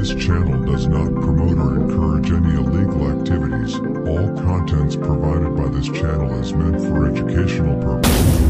This channel does not promote or encourage any illegal activities. All contents provided by this channel is meant for educational purposes.